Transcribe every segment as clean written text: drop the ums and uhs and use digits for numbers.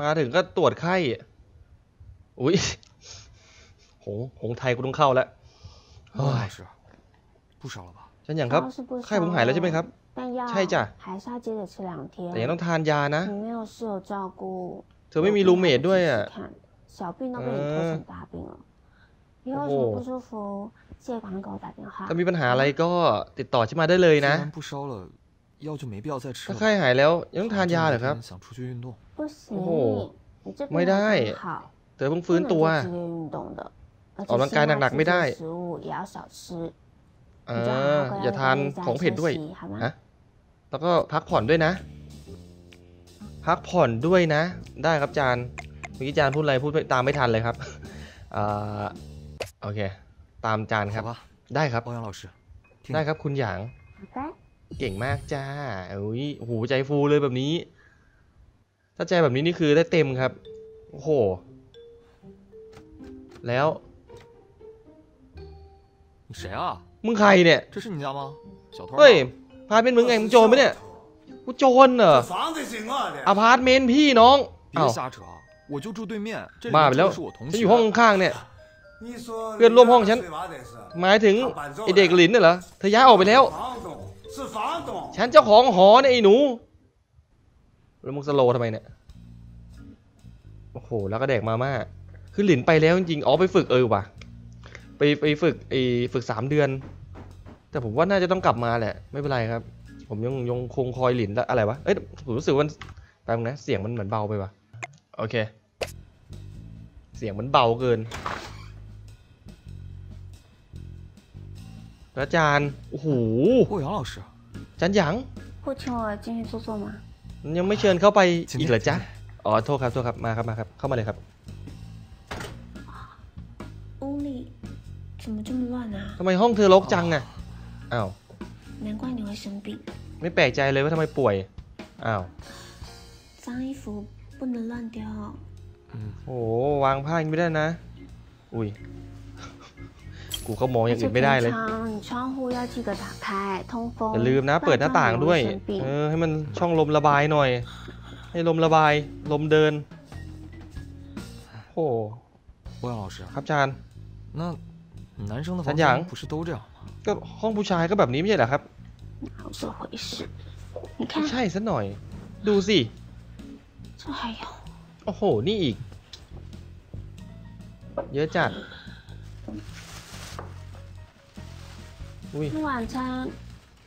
มาถึงก็ตรวจไข้อุ้ยหงไทยกูต้องเข้าแล้วฉันอย่างครับไข้ผมหายแล้วใช่ไหมครับใช่จ้ะแต่ยังต้องทานยานะเธอไม่มีรูเมทด้วยอ่ะถ้ามีปัญหาอะไรก็ติดต่อฉันมาได้เลยนะถ้าไข้หายแล้วยังต้องทานยาเหรอครับโอ้โหไม่ได้เธอเพิ่งฟื้นตัวออกกำลังกายหนักๆไม่ได้อย่าทานของเผ็ดด้วยนะแล้วก็พักผ่อนด้วยนะพักผ่อนด้วยนะได้ครับจานเมื่อกี้จานพูดอะไรพูดตามไม่ทันเลยครับโอเคตามจานครับได้ครับได้ครับคุณหยางเก่งมากจ้าอุ้ยโหใจฟูเลยแบบนี้ถ้าใจแบบนี้นี่คือได้เต็มครับโอ้โหแล้วมึงใครเนี่ยเฮ้ยพาเป็นมึงไงมึงโจรไหมเนี่ยกูโจรเหรออพาร์ตเมนต์พี่น้องมาไปแล้วฉันอยู่ห้องข้างเนี่ยเพื่อนร่วมห้องฉันหมายถึงไอเด็กหลินน่ะเหรอเธอย้ายออกไปแล้วฉันเจ้าของหอเนี่ยไอหนูแล้วมึงสโลว์ทำไมเนี่ยโอ้โหแล้วก็แดกมาม่าคือหลินไปแล้วจริงๆอ๋อไปฝึกว่ะไปฝึก3 เดือนแต่ผมว่าน่าจะต้องกลับมาแหละไม่เป็นไรครับผมยังคงคอยหลินแล้วอะไรวะเอ้ยผมรู้สึกว่าแป๊บนึงนะเสียงมันเหมือนเบาไปว่ะโอเคเสียงมันเบาเกินอาจารย์โอ้โหอาจารย์หยางยังไม่เชิญเข้าไปอีกเหรอจ๊ะอ๋อโทษครับมาครับเข้ามาเลยครับทำไมห้องเธอรกจังอ่ะอ้าวไม่แปลกใจเลยว่าทำไมป่วยอ้าวโอ้วางผ้าไม่ได้นะอุ้ยกูเขามองอย่างอื่นไม่ได้เลยอย่าลืมนะเปิดหน้าต่างด้วยให้มันช่องลมระบายหน่อยให้ลมระบายลมเดินโอ้ครับอาจารย์ฉันอย่างก็ห้องผู้ชายก็แบบนี้ไม่ใช่เหรอครับใช่ซะหน่อยดูสิโอ้โหนี่อีกเยอะจัด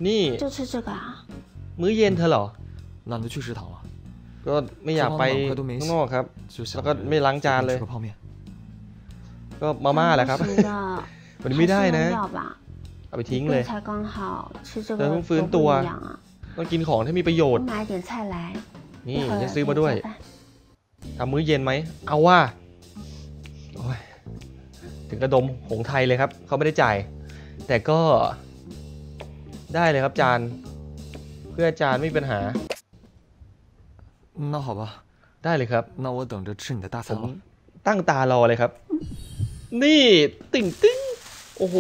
นี่มื้อเย็นเธอเหรอก็ไม่อยากไปข้างนอกครับแล้วก็ไม่ล้างจานเลยก็มาม่าแหละครับวันนี้ไม่ได้นะเอาไปทิ้งเลยเธอต้องฟื้นตัวต้องกินของที่มีประโยชน์นี่จะซื้อมาด้วยทำมื้อเย็นไหมเอาว่าถึงกระดมหงไทยเลยครับเขาไม่ได้จ่ายแต่ก็ได้เลยครับจานเพื่อจานไม่มีปัญหาได้เลยครับผมตั้งตารอเลยครับนี่ติ่งติ้งโอ้โห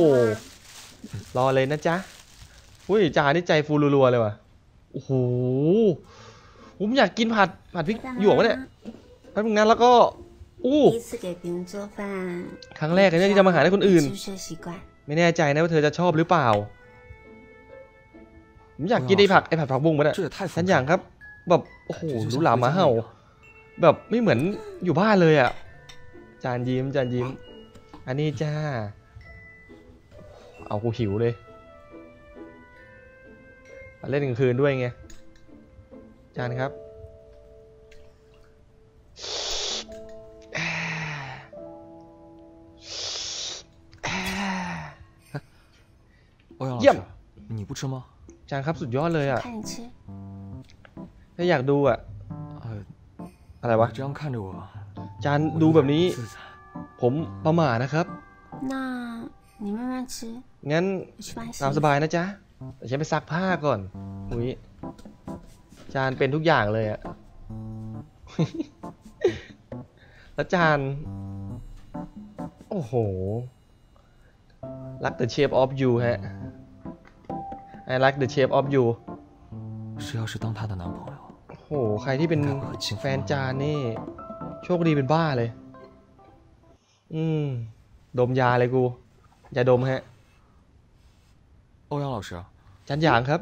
รอเลยนะจ๊ะอุ้ยจานนี่ใจฟูรัวๆเลยว่ะโอ้โหผมอยากกินผัดพริกหยวกเนี่ยแป๊บนึงนะแล้วก็ครั้งแรกเนี่ยที่ทำอาหารให้คนอื่นไม่แน่ใจนะว่าเธอจะชอบหรือเปล่าผมอยากกินไอผัดบุ้งมันอะฉันอย่างครับแบบโอ้โหรู้หลามาเห่าแบบไม่เหมือนอยู่บ้านเลยอะจานยิ้มอันนี้จ้าเอากูหิวเลยเล่นกลางคืนด้วยไงจานครับเยี่ยมจานครับสุดยอดเลยอ่ะถ้าอยากดูอ่ะอะไรวะจานดูแบบนี้ผมประหม่านะครับงั้นตามสบายนะจ๊ะแต่ฉันไปซักผ้าก่อนอุ้ยจานเป็นทุกอย่างเลยอะแล้วจานโอ้โหรัก the shape of you ฮะ I like the shape of you โอ้โห โหใครที่เป็นแฟนจานนี่โชคดีเป็นบ้าเลยดมยาเลยกูอย่าดมฮะโอ้ย老师จานหยางครับ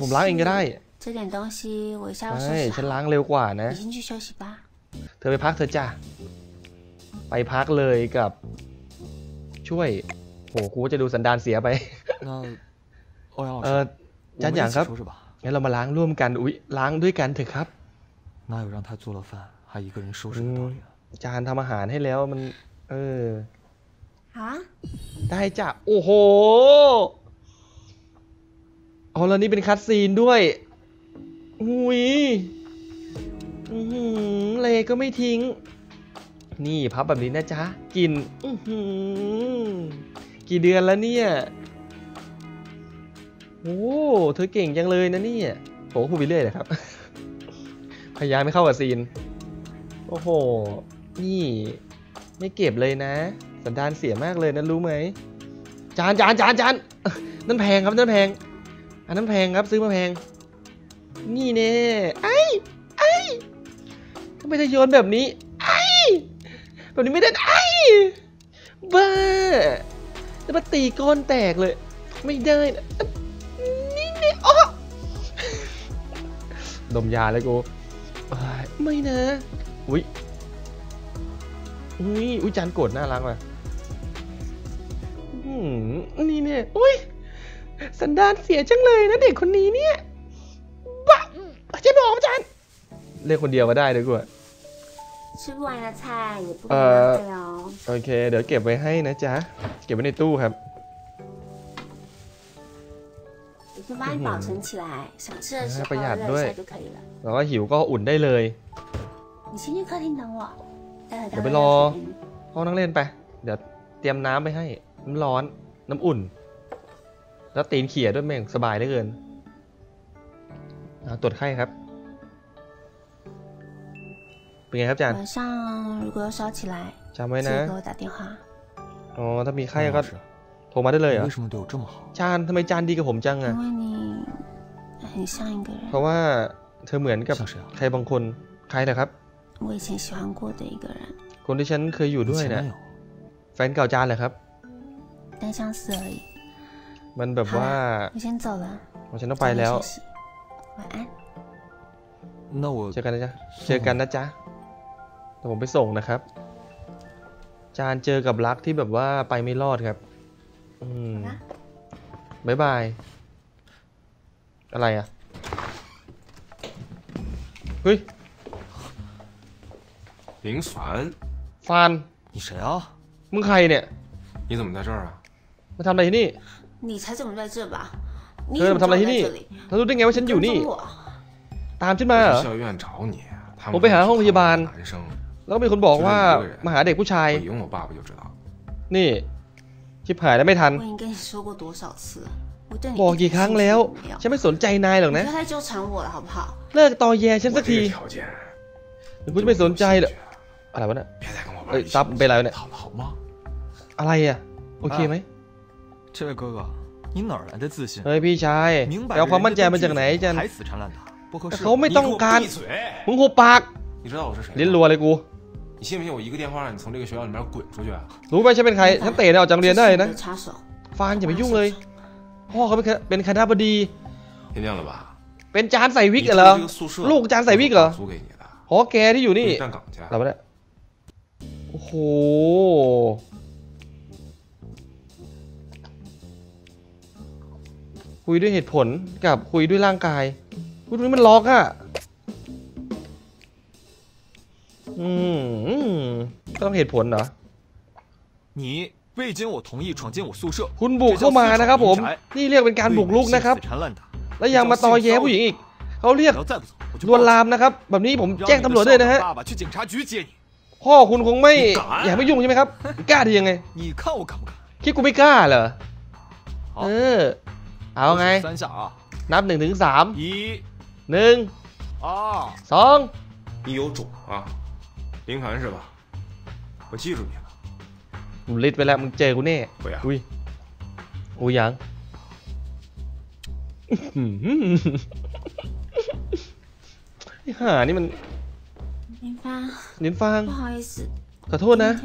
ผมล้างเองก็ได้ใช่ฉันล้างเร็วกว่านะเธอไปพักเธอจ้ะไปพักเลยกับช่วยโหกูจะดูสันดานเสียไปจานหยางครับงั้นเรามาล้างร่วมกันอุ๊ยล้างด้วยกันเถอะครับจานทำอาหารให้แล้วมันได้จ้ะโอ้โหอ๋อแล้วนี่เป็นคัตซีนด้วยอุ้ยเลก็ไม่ทิ้งนี่พับแบบนี้นะจ๊ะกินกี่เดือนแล้วเนี่ยโอ้เธอเก่งจังเลยนะเนี่ยโหพูดไปเรื่อยเลยครับพยายามไม่เข้ากับซีนโอ้โหนี่ไม่เก็บเลยนะสันดานเสียมากเลยนะรู้ไหมจานนั่นแพงครับนั่นแพงอันนั้นแพงครับซื้อมาแพงนี่แน่ไอ้ทำไมจะโยนแบบนี้ไอ้แบบนี้ไม่ได้ไอ้บ้าจะมาตีก้อนแตกเลยไม่ได้นี่แน่อ๋อดมยาเลยกูไม่นะอุ้ยจานโกรธน่ารักว่ะนี่เนี่ยอุ้ยสันดานเสียจังเลยนะเด็กคนนี้เนี่ยบ้าจะบอกอาจารย์เรียกคนเดียวก็ได้เลยกูโอเคเดี๋ยวเก็บไว้ให้นะจ๊ะเก็บไว้ในตู้ครับประหยัดด้วยแล้วก็หิวก็อุ่นได้เลยเดี๋ยวไปรอห้องนั่งเล่นไปเดี๋ยวเตรียมน้ำไปให้น้ำร้อนน้ำอุ่นแล้วตีนเขี่ยด้วยแม่งสบายเหลือเกินตรวจไข้ครับเป็นไงครับอาจารย์จำไว้นะอ๋อถ้ามีไข้ก็โทรมาได้เลยเหรอจานทำไมจานดีกับผมจังอะเพราะว่าเธอเหมือนกับใครบางคนใครเหรอครับคนที่ฉันเคยอยู่ด้วยนะแฟนเก่าจานเหรอครับมันแบบว่าฉันต้องไปแล้วเจอกันนะจ๊ะแต่ผมไปส่งนะครับจานเจอกับรักที่แบบว่าไปไม่รอดครับบ๊ายบายอะไรอ่ะเฮ้ยลิงฟานมึงใครเนี่ยมาทำอะไรที่นี่เธอมาทำอะไรที่นี่เธอรู้ได้ไงว่าฉันอยู่นี่ตามฉันมาเหรอผมไปหาห้องพยาบาลแล้วมีคนบอกว่ามาหาเด็กผู้ชายนี่ชิบหายแล้วไม่ทันบอกกี่ครั้งแล้วฉันไม่สนใจนายหรอกนะเลิกตอแยฉันสักทีกูจะไม่สนใจเหรออะไรวะเนี่ยซับเป็นอะไรวะเนี่ยอะไรอ่ะโอเคไหมเฮ้ยพี่ชายเอาความมั่นใจมาจากไหนจันเขาไม่ต้องการมึงหุบปากลิ้นรัวเลยกูรู้ไหมฉันเป็นใครฉันเตะออกจากเรียนได้นะฟานอย่าไปยุ่งเลยพ่อเขาเป็นคณบดีเป็นจานใส่วิกเหรอลูกจานใส่วิกเหรอหอแกที่อยู่นี่เราไม่ได้โอ้โหคุยด้วยเหตุผลกับคุยด้วยร่างกายพูดนี้มันล็อกอ่ะต้องเหตุผลเหรอคุณบุกเข้ามานะครับผมนี่เรียกเป็นการบุกรุกนะครับและยังมาตอแย้ผู้หญิงอีกเขาเรียกลวนลามนะครับแบบนี้ผมแจ้งตำรวจด้วยนะฮะพ่อคุณคงไม่อยากไม่ยุ่งใช่ไหมครับกล้าได้ยังไงคิดกูไม่กล้าเหรอเอาไงนับหนึ่งถึงสามหนึ่งสองกูลิดไปแล้วมึงเจอกูแน่อุ้ยยัง ห่านี่มันเน้นฟังขอโทษนะท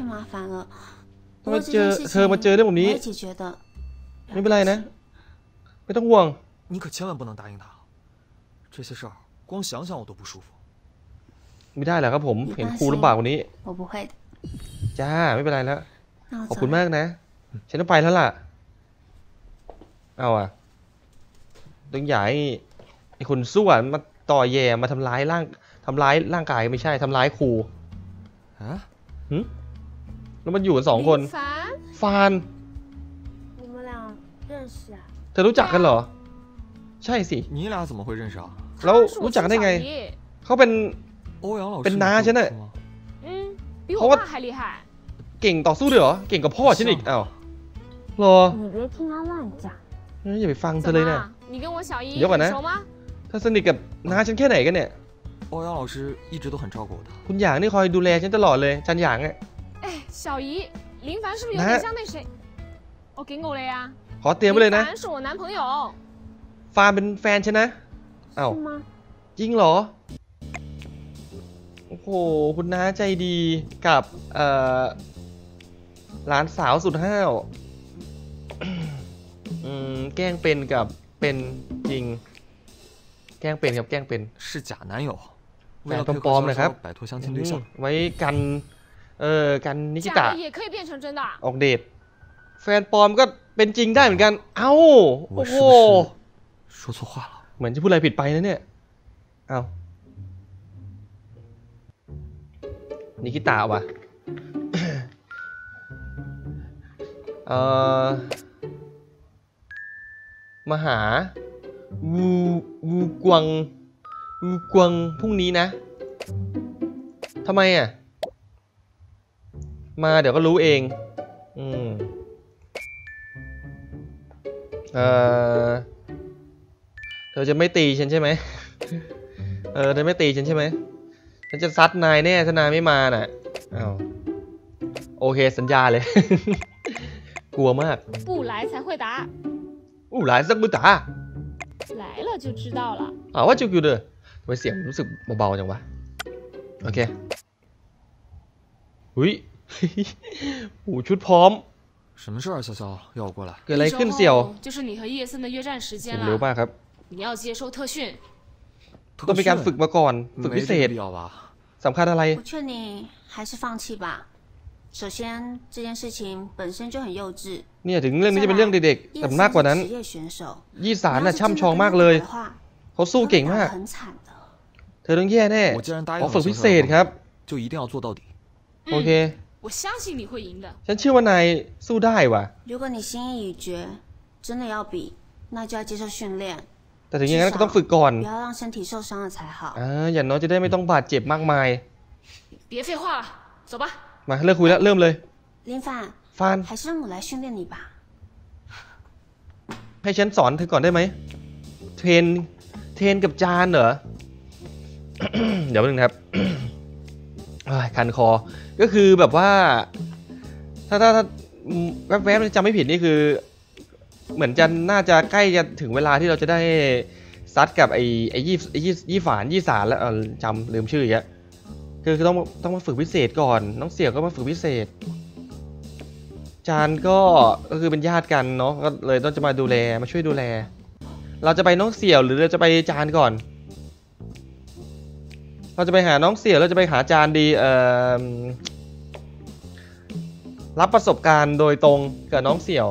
ำไมเจอเธอมาเจอเรื่องแบบนี้ไม่เป็นไรนะไม่ต้องห่วงไม่ได้หรอครับผมเห็นครูลำบากกว่านี้จ้าไม่เป็นไรแล้วขอบคุณมากนะฉันต้องไปแล้วล่ะเอาอ่ะต้องอย่าให้ไอ้คนสู้อ่ะมาต่อแย่มาทำร้ายร่างกายไม่ใช่ทำร้ายครูฮะแล้วมันอยู่กันสองคนฟานเธอรู้จักกันเหรอใช่สิแล้วรู้จักได้ไงเขาเป็นน้าฉันน่ะเพราะว่าเก่งต่อสู้ด้วยเหรอเก่งกับพ่อฉันอีกอ้าวรออย่าไปฟังเธอเลยนะเดี๋ยวก่อนนะเธอสนิทกับน้าฉันแค่ไหนกันเนี่ยคุณหยางนี่คอยดูแลฉันตลอดเลยจันหยางอ่ะขอเตรียมไปเลยนะฟานเป็นแฟนฉันนะอ้าวจริงเหรอโอ้โหคุณน้าใจดีกับหลานสาวสุดห้าวแกล้งเป็นกับเป็นจริงแกล้งเป็นกับแกล้งเป็นแฟนปลอมๆนะครับไว้กันกันนิจิตะออกเดทแฟนปลอมก็เป็นจริงได้เหมือนกันเอ้าโอ้โหเหมือนจะพูดอะไรผิดไปนะเนี่ยเอ้านิจิตะว่ะมาหาวูกวงพรุ่งนี้นะทำไมอ่ะมาเดี๋ยวก็รู้เองเธอจะไม่ตีฉันใช่ไหมเธอไม่ตีฉันใช่ไหมฉันจะซัดนายแน่ถ้านายไม่มาน่ะอ้าวโอเคสัญญาเลย กลัวมากผู้ร้าย才会答ผู้ร้ายสักมือตา来了就知道了อ้าวว่าจะอยู่เด้อทำไมเสียงรู้สึกเบาๆจังวะโอเคอุ้ยหูชุดพร้อม什么事儿小肖要我过来เกิดอะไรขึ้นเสี่ยว就是你和叶森的约战时间了เร็วมากครับ你要接受特训ต้องมีการฝึกมาก่อนฝึกพิเศษสำคัญอะไร我劝你还是放弃吧首先这件事情本身就很幼稚เนี่ยถึงเรื่องนี้จะเป็นเรื่องเด็กๆแต่มากกว่านั้นยี่สารน่ะช่ำชองมากเลยเขาสู้เก่งมากเธอต้องแย่แน่ขอฝึกพิเศษครับโอเคฉันเชื่อว่านายสู้ได้ว่ะแต่ถึงอย่างนั้นก็ต้องฝึกก่อนอย่างน้อยจะได้ไม่ต้องบาดเจ็บมากมายมาเลิกคุยแล้วเริ่มเลยฟานให้ฉันสอนเธอก่อนได้ไหมเทรนกับจานเหรอ เดี๋ยวนึงครับ คันคอก็คือแบบว่าถ้าแวบๆจำไม่ผิดนี่คือเหมือนจะน่าจะใกล้จะถึงเวลาที่เราจะได้ซัดกับไอ้ยี่สารแล้วจำลืมชื่ออีกแล้วคือต้องมาฝึกพิเศษก่อนน้องเสี่ยวก็มาฝึกพิเศษจานก็คือเป็นญาติกันเนาะก็เลยต้องจะมาดูแลมาช่วยดูแลเราจะไปน้องเสี่ยวหรือเราจะไปจานก่อนเราจะไปหาน้องเสี่ยวเราจะไปหาจานดีรับประสบการณ์โดยตรงกับน้องเสี่ยว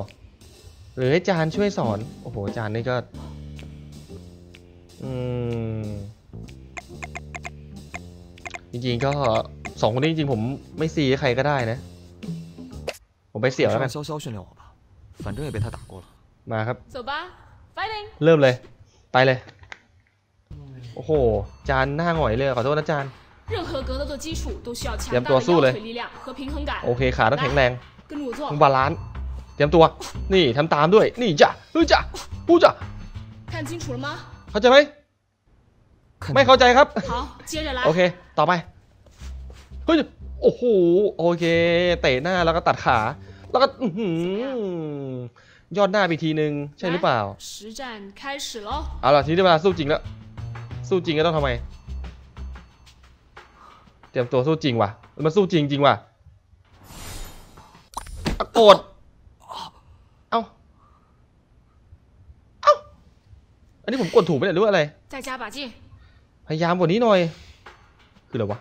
หรือให้จานช่วยสอนโอ้โหจานนี่ก็จริงๆก็สองคนนี้จริงๆผมไม่ซีใครก็ได้นะผมไปเสี่ยวแล้วกันมาครับเริ่มเลยไปเลยโอ้โหจานหน้าหงอยเลยขอโทษนะจานเตรียมตัวสู้เลยโอเคขาต้องแข็งแรงต้องบาลานซ์เตรียมตัวนี่ทำตามด้วยนี่จ้ะรู้จ้ะพูดจ้ะเข้าใจไหมไม่เข้าใจครับโอเคต่อไปเฮ้ยโอ้โหโอเคเตะหน้าแล้วก็ตัดขาแล้วก็ยอดหน้าไปทีนึงใช่หรือเปล่าเอาล่ะทีนี้เวลาสู้จริงแล้วสู้จริงก็ต้องทำไม เตรียมตัวสู้จริงว่ะมันสู้จริงจริงว่ะโกรธเอ้าเอ้าอันนี้ผมกดถูกไม่ได้หรืออะไรพยายามกว่านี้หน่อยคืออะไรวะ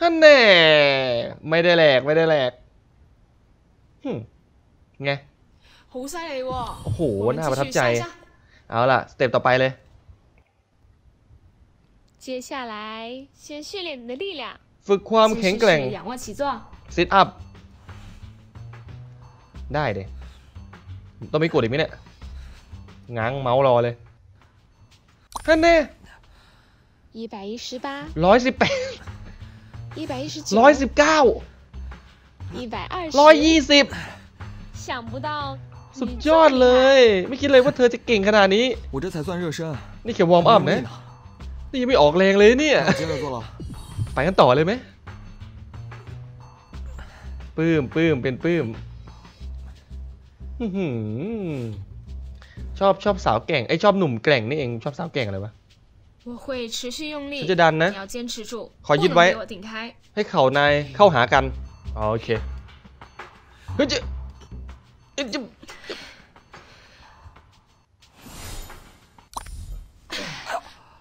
ฮันแน่ไม่ได้แหลกไม่ได้แหลกไงโอ้โหน่าประทับใจเอาล่ะสเต็ปต่อไปเลยฝึกความแข็งแกร่งซิทอัพได้เลยต้องไม่กดอีกไหมเนี่ยง้างเมาส์รอเลยฮันแน่118 119 120สุดยอดเลยไม่คิดเลยว่าเธอจะเก่งขนาดนี้นี่แค่วอร์มอัพนะนี่ยังไม่ออกแรงเลยเนี่ยไปกันต่อเลยไหมปื้มปื้มเป็นปื้มชอบสาวแก่งไอชอบหนุ่มแก่งนี่เองชอบสาวแก่งอะไรวะฉันจะดันนะขอยึดไว้ให้เข่านายเข้าหากันโอเคเฮ้ย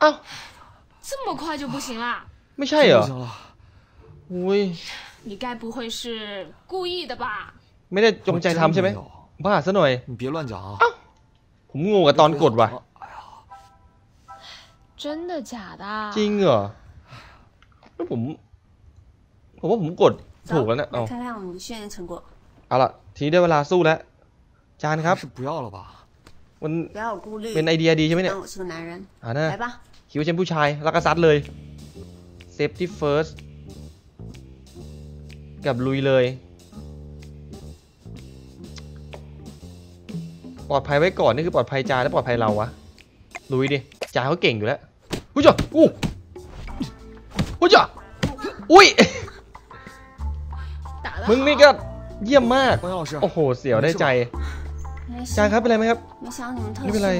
อ้าวไม่ใช่เหรออุ้ยไม่ได้จงใจทำใช่ไหมบ้าซะหน่อยผมงงกับตอนกดว่ะจริงเหรอแล้วผมว่าผมกดถูกแล้วนะเอาล่ะทีนี้ได้เวลาสู้แล้วจานครับมันเป็นไอเดียดีใช่ไหมเนี่ยนะคิดว่าฉันผู้ชายรักษัตริย์เลย safety first กับลุยเลยปลอดภัยไว้ก่อนนี่คือปลอดภัยจานและปลอดภัยเราวะลุยดิจานเขาเก่งอยู่แล้วอุ้ยจ้ะอุ้ยจ้ะอุ้ยมึงนี่ก็เยี่ยมมากโอ้โหเสียวได้ใจจางครับเป็นไรไหมครับไม่เป็นไร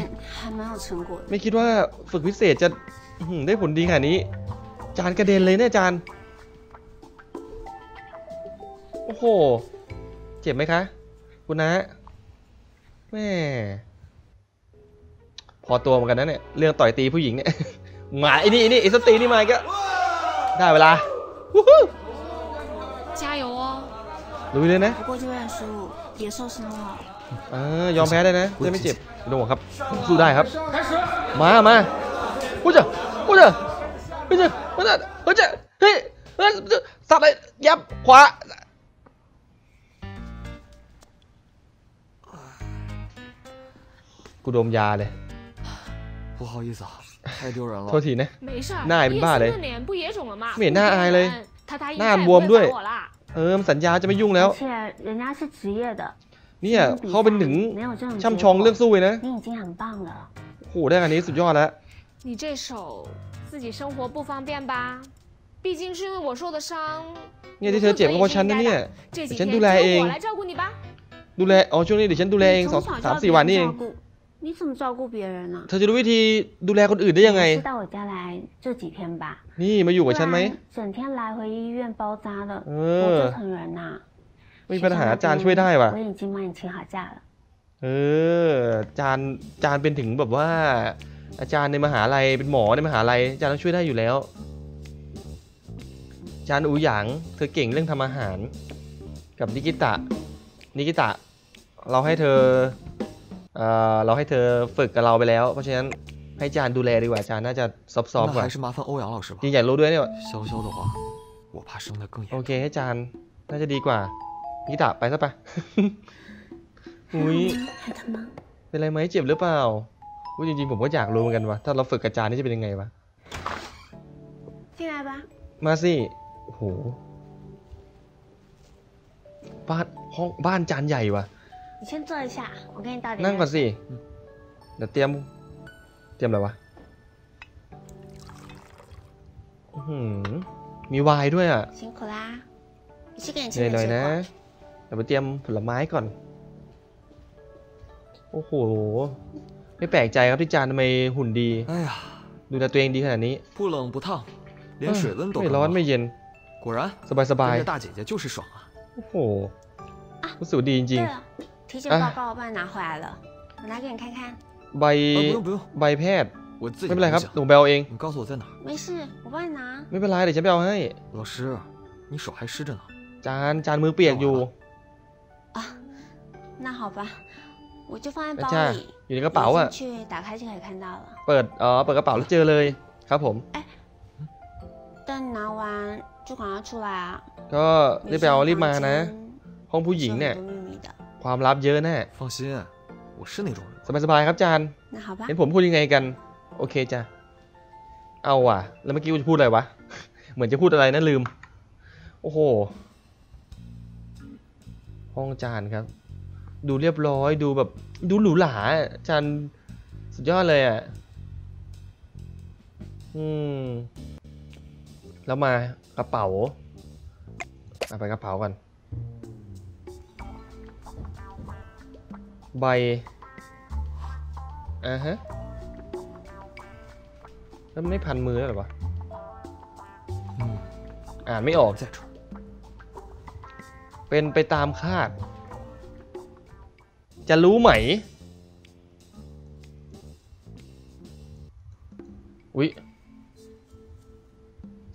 ไม่คิดว่าฝึกพิเศษจะได้ผลดีขนาดนี้จานกระเด็นเลยเนี่ยจานโอ้โหเจ็บไหมคะคุณนะแม่พอตัวเหมือนกันนะเนี่ยเรื่องต่อยตีผู้หญิงเนี่ยมาไอ้นี่ไอ้สตีนี่มาก็ได้เวลาดูเลยนะยอมแพ้ได้นะจะไม่เจ็บดูครับสู้ได้ครับมากูจะเฮ้ยสับเลยยับขวากูดมยาเลยโทษทีนะหน้าเป็นบ้าเลยไม่เห็นหน้าอายเลยหน้าบวมด้วยสัญญาจะไม่ยุ่งแล้วเนี่ยเขาเป็นหนึ่งช่ำชองเรื่องสู้เลยนะโอ้โหได้อันนี้สุดยอดแล้วเนี่ยที่เธอเจ็บก็เพราะฉันนะเนี่ยฉันดูแลเองดูแลช่วงนี้เดี๋ยวฉันดูแลเอง3-4วันนี่เองเธอจะรู้วิธีดูแลคนอื่นได้ยังไงนี่มาอยู่กับฉันไหมไม่มีปัญหาจานช่วยได้ป่ะจานเป็นถึงแบบว่าอาจารย์ในมหาลัยเป็นหมอในมหาลัยจานต้องช่วยได้อยู่แล้วจานอูหยางเธอเก่งเรื่องทำอาหารกับนิกิตะเราให้เธอฝึกกับเราไปแล้วเพราะฉะนั้นให้จานดูแลดีกว่าจานน่าจะซอฟๆกว่าจริงอยากรู้ด้วยเนี่ยโอเคให้จานน่าจะดีกว่านิตะไปซะไปอุ้ยเป็นไรไหมเจ็บหรือเปล่าจริงๆผมก็อยากรู้เหมือนกันว่าถ้าเราฝึกกับจานนี่จะเป็นยังไงวะมาสิโอ้โหห้องบ้านจานใหญ่วะนั่งก่อนสิเดี๋ยวเตรียมอะไรวะมีวายด้วยอ่ะหน่อยนะเดี๋ยวไปเตรียมผลไม้ก่อนโอ้โหไม่แปลกใจครับที่จานทำไมหุ่นดี ดูแลตัวเองดีขนาดนี้ไม่ร้อนไม่เย็นสบายสบายโอ้โหรู้สึกดีจริงๆใบแพทย์ไม่เป็นไรครับหนูแบลเองไม่เป็นไรเดี๋ยวฉันแบลให้จานมือเปียกอยู่ใช่อยู่ในกระเป๋าอ่ะเปิดกระเป๋าแล้วเจอเลยครับผมก็รีบไปเอารีบมานะห้องผู้หญิงเนี่ยความลับเยอะแน่สบายๆครับจานเห็นผมพูดยังไงกันโอเคจ้ะเอาว่ะแล้วเมื่อกี้จะพูดอะไรวะเหมือนจะพูดอะไรนะลืมโอ้โหห้องจานครับดูเรียบร้อยดูแบบดูหรูหราจานสุดยอดเลยอ่ะแล้วมากระเป๋าไปกระเป๋ากันใบฮะแล้วไม่พันมือหรอวะอ่านไม่ออกเป็นไปตามคาดจะรู้ไหมอุ๊ย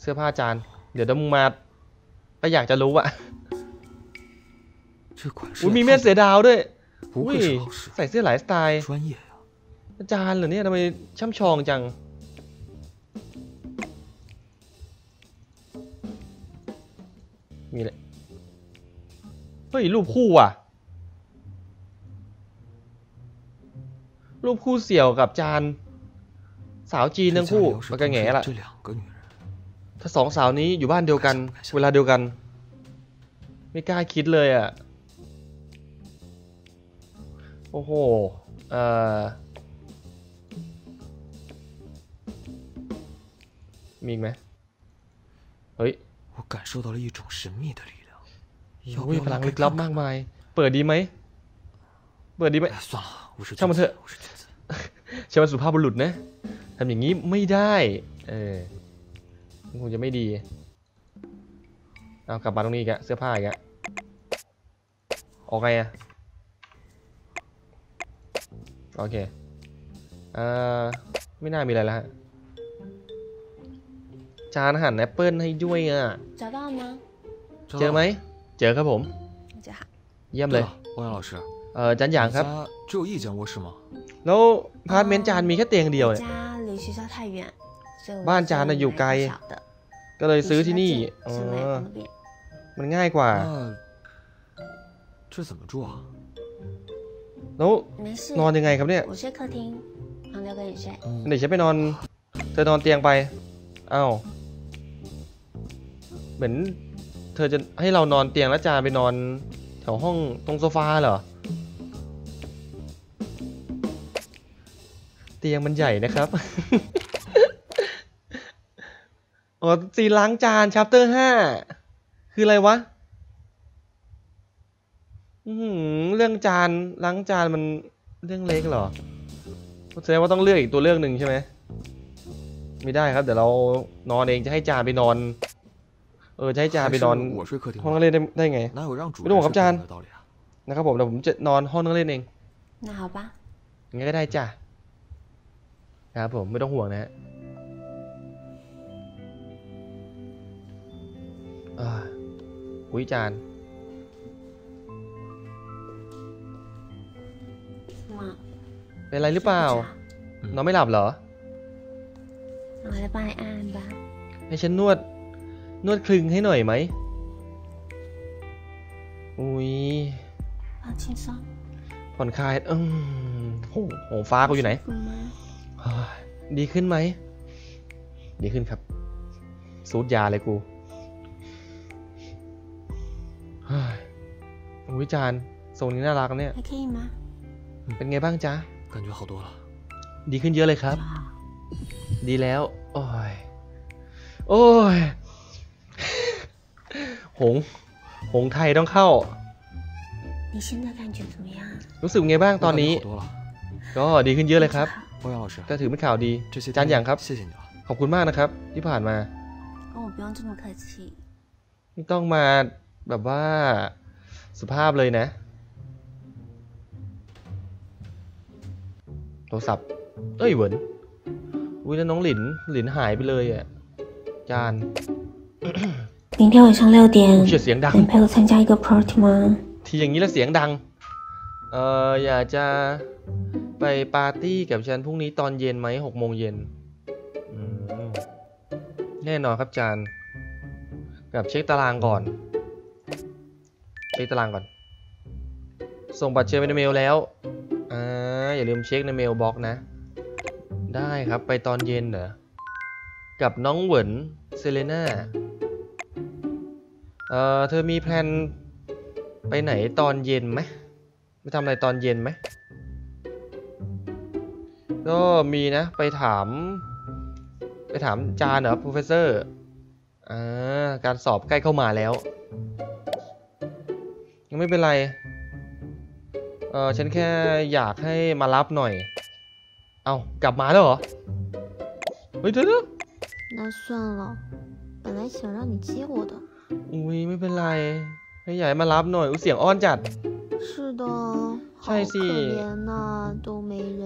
เสื้อผ้าจานเดี๋ยวมึงมาก็อยากจะรู้อะอุ๊ยมีเม็ดเสือดาวด้วยอุ๊ยใส่เสื้อหลายสไตล์อาจารย์เหรอเนี่ยทำไมช่ำชองจังมีเลยเฮ้ยรูปคู่ว่ะรูปคู่เสี่ยวกับจานสาวจีนทั้งคู่มันก็แง่ละถ้าสองสาวนี้อยู่บ้านเดียวกันเวลาเดียวกันไม่กล้าคิดเลยอ่ะโอ้โหมีไหมเฮ้ยพลังลึกลับมากมายเปิดดีไหมช่างมันเถอะใช้มันสุภาพบุรุษนะทำอย่างนี้ไม่ได้คงจะไม่ดีเอากลับมาตรงนี้อีกเสื้อผ้าอีกออกไงอะโอเคไม่น่ามีอะไรแล้วฮะจานหั่นแอปเปิ้ลให้ด้วยอ่ะเจอไหมเจอครับผมเยี่ยมเลยจานหยางครับแล้วพาร์ทเมนต์จานมีแค่เตียงเดียวเนี่ยบ้านจานอยู่ไกลก็เลยซื้อที่นี่มันง่ายกว่าแล้วนอนยังไงครับเนี่ยเดี๋ยวฉันไปนอนเธอนอนเตียงไปอ้าวเหมือนเธอจะให้เรานอนเตียงแล้วจานไปนอนแถวห้องตรงโซฟาเหรอเตียงมันใหญ่นะครับอ๋อซีล้างจานชัปเตอร์5คืออะไรวะเรื่องจานล้างจานมันเรื่องเล็กเหรอแสดงว่าต้องเลือกอีกตัวเรื่องหนึ่งใช่ไหมไม่ได้ครับเดี๋ยวเรานอนเองจะให้จานไปนอนจะให้จานไปนอนห้องนั่งเล่นได้ไงไม่ต้องกับจานนะครับผมเดี๋ยวผมจะนอนห้องนั่งเล่นเองงั้นก็ได้จ้ะครับผมไม่ต้องห่วงนะฮะอุ้ยจานเป็นอะไรหรือเปล่านอนไม่หลับเหรอให้ฉันนวดคลึงให้หน่อยไหมอุ้ยผ่อนคลายโหฟ้าเขาอยู่ไหนดีขึ้นไหมดีขึ้นครับสูตรยาเลยกูอุ้ยจานทรงนี้น่ารักเนี่ยเป็นไงบ้างจ๊ะดีขึ้นเยอะเลยครับดีแล้วโอ้ยหงไทยต้องเข้ารู้สึกไงบ้างตอนนี้ก็ดีขึ้นเยอะเลยครับ ก็ถือเป็นข่าวดีอาจารย์หยางครับขอบคุณมากนะครับที่ผ่านมาไม่ต้องมาแบบว่าสุภาพเลยนะโทรศัพท์เอ้ยเหวินอุ้ยแล้วน้องหลินหายไปเลยอ่ะจาน明天晚上6点能陪我参加一个 party 吗ทีอย่างนี้แล้วเสียงดังอยากจะไปปาร์ตี้กับฉันพรุ่งนี้ตอนเย็นไหม18:00แน่นอนครับจานกับเช็คตารางก่อนส่งบัตรเชิญไปในเมลแล้วอย่าลืมเช็คในเมลบล็อกนะได้ครับไปตอนเย็นเหรอกับน้องเหวินเซเลน่าเธอมีแพลนไปไหนตอนเย็นไหมไม่ทำอะไรตอนเย็นไหมก็มีนะไปถามจานเหรอ professorการสอบใกล้เข้ามาแล้วยังไม่เป็นไรฉันแค่อยากให้มารับหน่อยเอากลับมาแล้วเหรอเฮ้ยเธอ那算了本来想让你接我的อุ้ยไม่เป็นไรให้ใหญ่มารับหน่อยเสียงอ้อนจัด是的ใช่สิ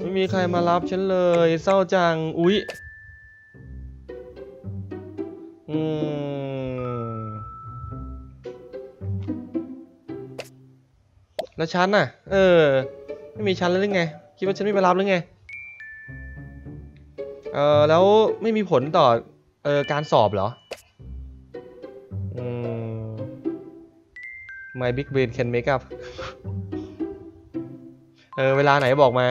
ไม่มีใครมารับฉันเลยเศร้าจังอุ้ยแล้วฉันน่ะไม่มีฉันแล้วหรือไงคิดว่าฉันไม่ไปรับหรือไงแล้วไม่มีผลต่อการสอบเหรอMy Big Brain Can Make Up เวลาไหนบอกมา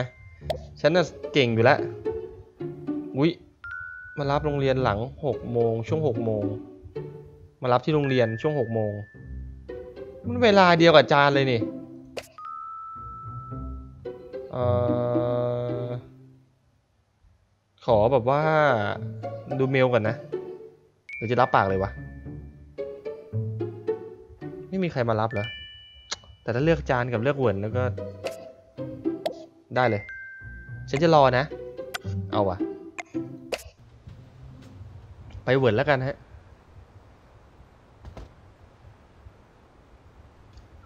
ฉันน่ะเก่งอยู่แล้วอุ๊ยมารับโรงเรียนหลัง18:00ช่วง18:00มารับที่โรงเรียนช่วง18:00มันเวลาเดียวกับจานเลยนี่ขอแบบว่าดูเมลก่อนนะเดี๋ยวจะรับปากเลยวะไม่มีใครมารับเหรอแต่ถ้าเลือกจานกับเลือกเหวินแล้วก็ได้เลยฉันจะรอนะเอาวะไปเหวินแล้วกันฮะ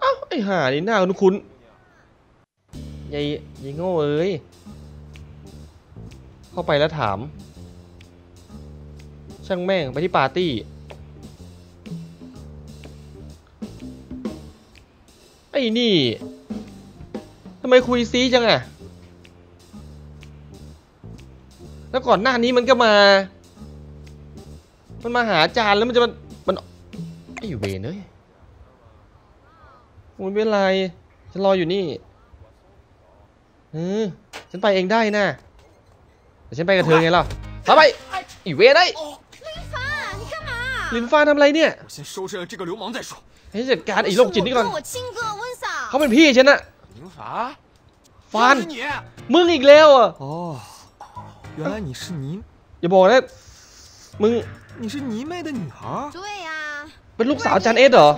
อ้าวไอ้ห่านี่หน้าคุ้นๆยายโง่เอ้ยเข้าไปแล้วถามช่างแม่งไปที่ปาร์ตี้ไอ้นี่ทำไมคุยซีจังอะแล้วก่อนหน้านี้มันก็มาหาจานแล้วมันจะมันไอ้เวรเอ้ยไม่เป็นไรฉันรออยู่นี่ฉันไปเองได้นะแต่ฉันไปกับเธอไงล่ะไปไอ้เวรเอ้ยลินฟ้าทำอะไรเนี่ยให้จัดการไอ้โรคจิตนี่ก่อนเขาเป็นพี่ฉันนะฟานมึงอีกแล้วอ่ะอย่าบอกนะมึงเป็นลูกสาวจานเอสเหรอ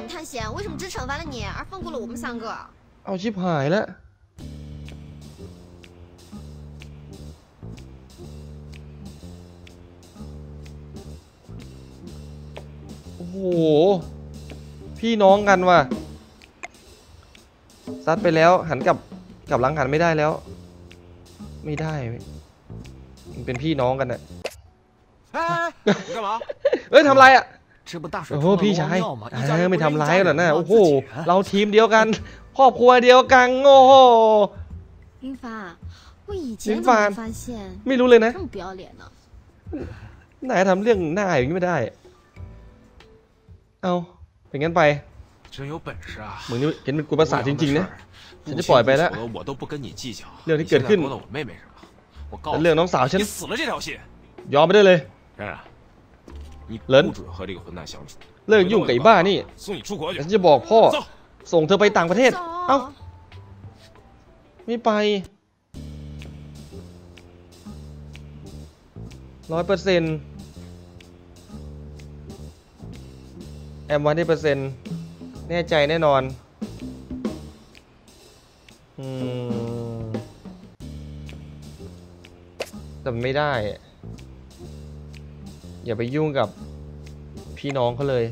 เอาชิบหายแล้วโอ้โหพี่น้องกันว่ะซัดไปแล้วหันกลับหลังหันไม่ได้แล้วไม่ได้มันเป็นพี่น้องกันน่ะทำไรอ่ะโอ้โหพี่ชายไม่ทำร้ายหรอกนะโอ้โหเราทีมเดียวกันครอบครัวเดียวกันโอ้โหลินฟ้าไม่รู้เลยนะนายทำเรื่องหน้าอย่างนี้ไม่ได้เอาเป็นงั้นไปเหมือนเห็นเป็นกุประสาทจริงๆนะฉันจะปล่อยไปแล้วเรื่องที่เกิดขึ้นเรื่องน้องสาวฉันยอมไม่ได้เลยเลินเลิกยุ่งกับไอ้บ้านี่ฉันจะบอกพ่อส่งเธอไปต่างประเทศเอ้าไม่ไป100%แอม100%แน่ใจแน่นอน แต่ไม่ได้อย่าไปยุ่งกับพี่น้องเขาเลย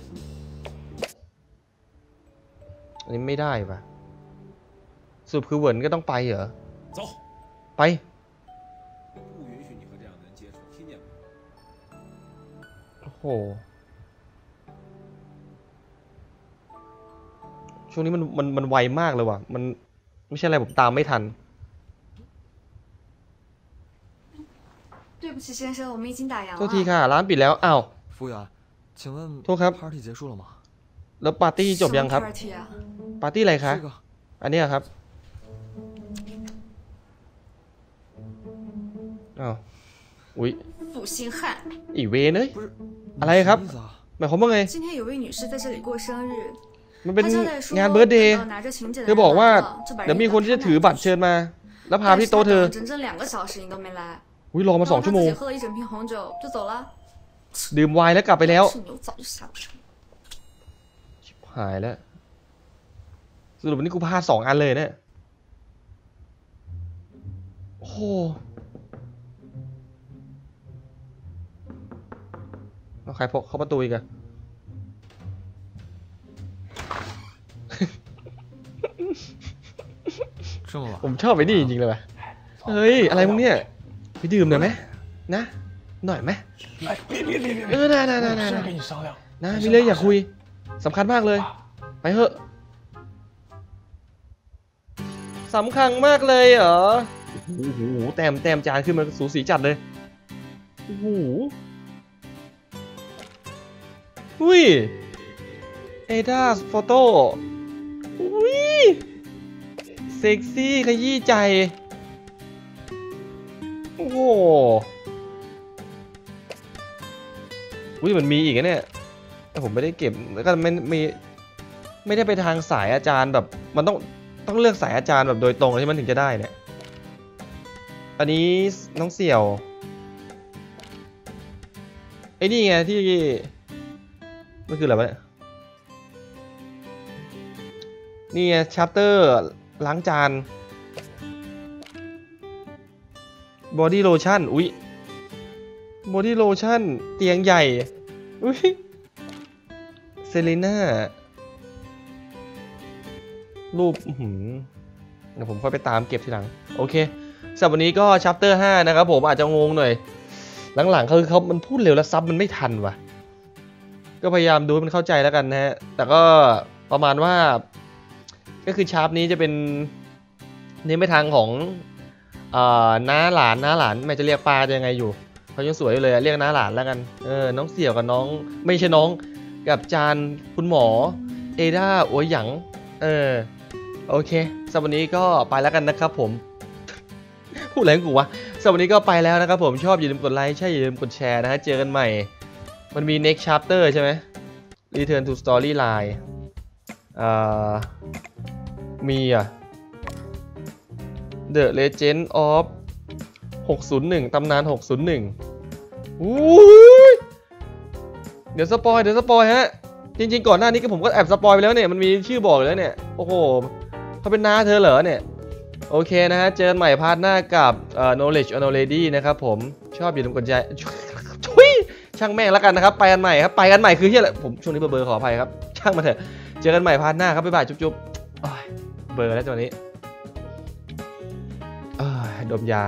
อันนี้ไม่ได้ปะสรุปคือเหวินก็ต้องไปเหรอไปโอ้โหช่วงนี้มันไวมากเลยว่ะมันไม่ใช่อะไรผมตามไม่ทันโทษทีค่ะร้านปิดแล้วอ้าวโทษครับแล้วปาร์ตี้จบยังครับปาร์ตี้อะไรคะอันนี้ครับอ้าวอุ๊ยอีเวนเลยอะไรครับหมายความว่าไงมันเป็นงานเบิร์ธเดย์เธอบอกว่าเดี๋ยวมีคนที่จะถือบัตรเชิญมาแล้วพาพี่โตเธออุ้ยรอมา2 ชั่วโมงดื่มไวน์แล้วกลับไปแล้วชิบหายแล้วสรุปวันนี้กูพลาด2 อันเลยเนี่ยโอ้โหเราใครพกเข้าประตูอีกอะผมชอบไปนี่จริงๆเลยว่ะเฮ้ยอะไรพวกเนี้ยไปดื่มหน่อยไหมนะหน่อยไหมเออนะมีเรื่องอยากคุยสำคัญมากเลยไปเถอะสำคัญมากเลยเหรอโอ้โหแต้มจานขึ้นมาสูสีจัดเลยโอ้โหอุ้ยเอดาสโฟโต้อุ้ยเซ็กซี่ขยี้ใจโอ้โหอุ้ยมันมีอีกเนี่ยแต่ผมไม่ได้เก็บแล้วก็ไม่ได้ไปทางสายอาจารย์แบบมันต้องเลือกสายอาจารย์แบบโดยตรงเลยที่มันถึงจะได้เนี่ยอันนี้น้องเสี่ยวไอ้นี่ไงที่มันคืออะไรวะนี่ไงชัตเตอร์ล้างจานบอดี้โลชั่นอุ๊ยบอดี้โลชั่นเตียงใหญ่อุ๊ยเซเลน่ารูปเดี๋ยวผมค่อยไปตามเก็บทีหลังโอเคสำหรับวันนี้ก็ชัปเตอร์5นะครับผมอาจจะงงหน่อยหลังๆเขามันพูดเร็วแล้วซับมันไม่ทันว่ะก็พยายามดูให้มันเข้าใจแล้วกันนะฮะแต่ก็ประมาณว่าก็คือชาร์ปนี้จะเป็นเน้นไปทางของน้าหลานแม่จะเรียกปลาจะยังไงอยู่เขายังสวยอยู่เลยเรียกน้าหลานแล้วกันน้องเสี่ยวกับน้องไม่ใช่น้องกับจานคุณหมอเอด้าโอ๋หยางโอเคสำหรับวันนี้ก็ไปแล้วกันนะครับผมพูดอะไรกูวะสำหรับวันนี้ก็ไปแล้วนะครับผมชอบอย่าลืมกดไลค์ใช่อย่าลืมกดแชร์นะฮะเจอกันใหม่มันมี next chapter ใช่ไหม return to storyline มีอ่ะ The Legend of 601 ตำนาน 601 อู้ยเดี๋ยวสปอยฮะจริงๆก่อนหน้านี้ก็ผมก็แอบสปอยไปแล้วเนี่ยมันมีชื่อบอกแล้วเนี่ยโอ้โหเขาเป็นน้าเธอเหรอเนี่ยโอเคนะฮะเจอกันใหม่พาร์ทหน้ากับ Knowledge or Know Lady นะครับผมชอบอย่าลืมกดใจช่างแม่งแล้วกันนะครับไปกันใหม่ครับไปกันใหม่คือเหี้ยแหละผมช่วงนี้เบอร์ขออภัยครับช่างมาเถอะเจอกันใหม่พาร์ทหน้าครับบ๊ายบายจุ๊บเบอร์แล้วตอนนี้ดมยา